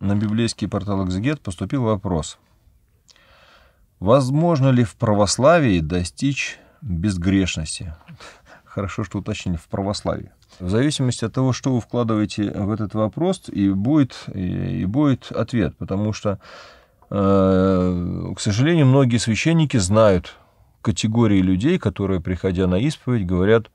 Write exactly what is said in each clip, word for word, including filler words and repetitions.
на библейский портал «Экзегет» поступил вопрос: возможно ли в православии достичь безгрешности? Хорошо, что уточнили, в православии. В зависимости от того, что вы вкладываете в этот вопрос, и будет, и будет ответ. Потому что, к сожалению, многие священники знают категории людей, которые, приходя на исповедь, говорят: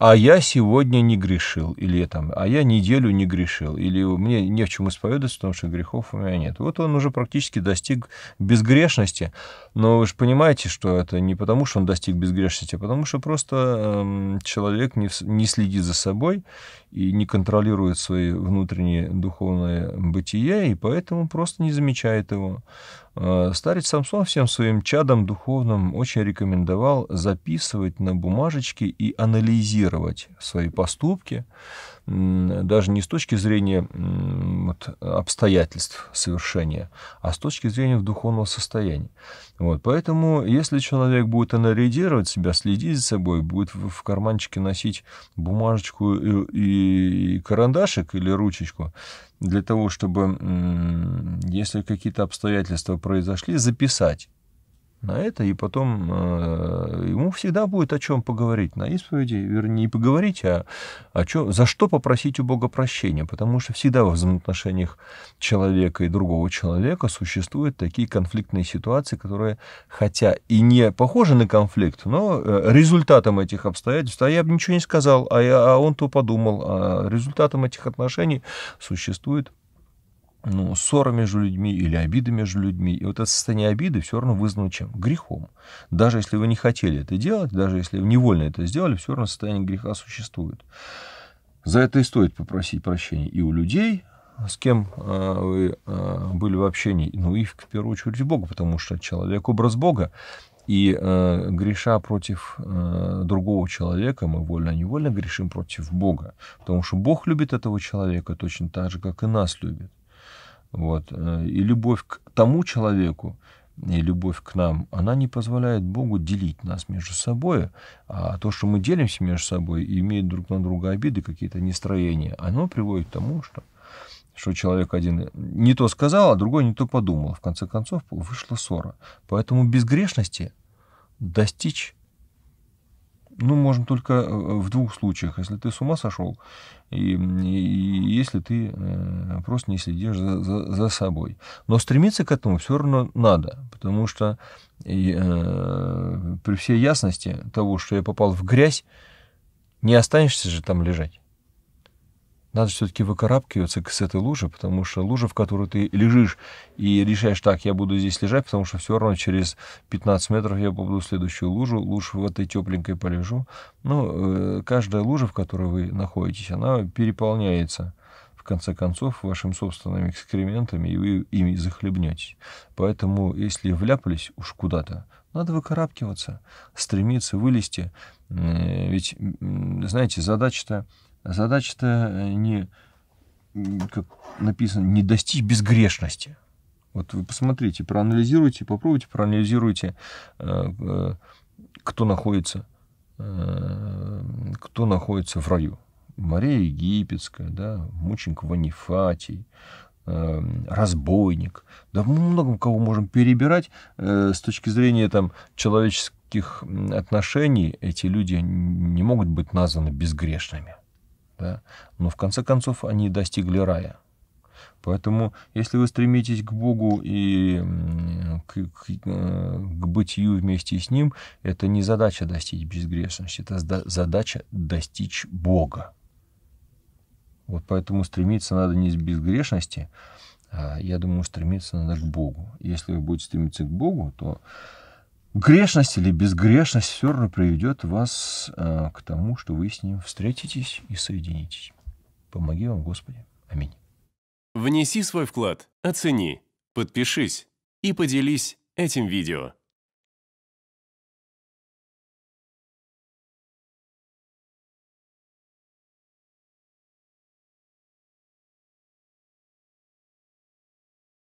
а я сегодня не грешил, или там, а я неделю не грешил, или мне не в чем исповедоваться, потому что грехов у меня нет. Вот он уже практически достиг безгрешности, но вы же понимаете, что это не потому, что он достиг безгрешности, а потому что просто человек не, не следит за собой и не контролирует свои внутренние духовные бытия, и поэтому просто не замечает его. Старец Самсон всем своим чадам духовным очень рекомендовал записывать на бумажечке и анализировать свои поступки, даже не с точки зрения вот, обстоятельств совершения, а с точки зрения духовного состояния. Вот, поэтому, если человек будет анализировать себя, следить за собой, будет в карманчике носить бумажечку и, и карандашик или ручечку, для того, чтобы, если какие-то обстоятельства произошли, записать на это, и потом ему всегда будет о чем поговорить на исповеди, вернее, не поговорить, а о чем, за что попросить у Бога прощения, потому что всегда во взаимоотношениях человека и другого человека существуют такие конфликтные ситуации, которые, хотя и не похожи на конфликт, но результатом этих обстоятельств, а я бы ничего не сказал, а, я, а он то подумал, а результатом этих отношений существует, ну, ссора между людьми или обида между людьми. И вот это состояние обиды все равно вызвано чем? Грехом. Даже если вы не хотели это делать, даже если вы невольно это сделали, все равно состояние греха существует. За это и стоит попросить прощения и у людей, с кем вы были в общении, ну и в первую очередь у Бога, потому что человек – образ Бога. И э, греша против э, другого человека, мы вольно-невольно грешим против Бога. Потому что Бог любит этого человека точно так же, как и нас любит. Вот. И любовь к тому человеку, и любовь к нам, она не позволяет Богу делить нас между собой. А то, что мы делимся между собой и имеем друг на друга обиды, какие-то нестроения, оно приводит к тому, что, что человек один не то сказал, а другой не то подумал. В конце концов, вышла ссора. Поэтому безгрешности достичь, ну, можно только в двух случаях. Если ты с ума сошел, и, и если ты э, просто не следишь за, за, за собой. Но стремиться к этому все равно надо, потому что и, э, при всей ясности того, что я попал в грязь, не останешься же там лежать. Надо все-таки выкарабкиваться с этой лужи, потому что лужа, в которой ты лежишь и решаешь: так, я буду здесь лежать, потому что все равно через пятнадцать метров я попаду в следующую лужу, лучше в этой тепленькой полежу. Но каждая лужа, в которой вы находитесь, она переполняется, в конце концов, вашими собственными экскрементами, и вы ими захлебнетесь. Поэтому, если вляпались уж куда-то, надо выкарабкиваться, стремиться вылезти. Ведь, знаете, задача-то... Задача-то не, как написано, не достичь безгрешности. Вот вы посмотрите, проанализируйте, попробуйте, проанализируйте, кто находится, кто находится в раю. Мария Египетская, да, мученик Ванифатий, разбойник. Да мы много кого можем перебирать с точки зрения там человеческих отношений. Эти люди не могут быть названы безгрешными. Да? Но в конце концов они достигли рая. Поэтому, если вы стремитесь к Богу и к, к, к бытию вместе с Ним, это не задача достичь безгрешности, это задача достичь Бога. Вот поэтому стремиться надо не к безгрешности, а, я думаю, стремиться надо к Богу. Если вы будете стремиться к Богу, то грешность или безгрешность все равно приведет вас э, к тому, что вы с Ним встретитесь и соединитесь. Помоги вам, Господи. Аминь. Внеси свой вклад, оцени, подпишись и поделись этим видео.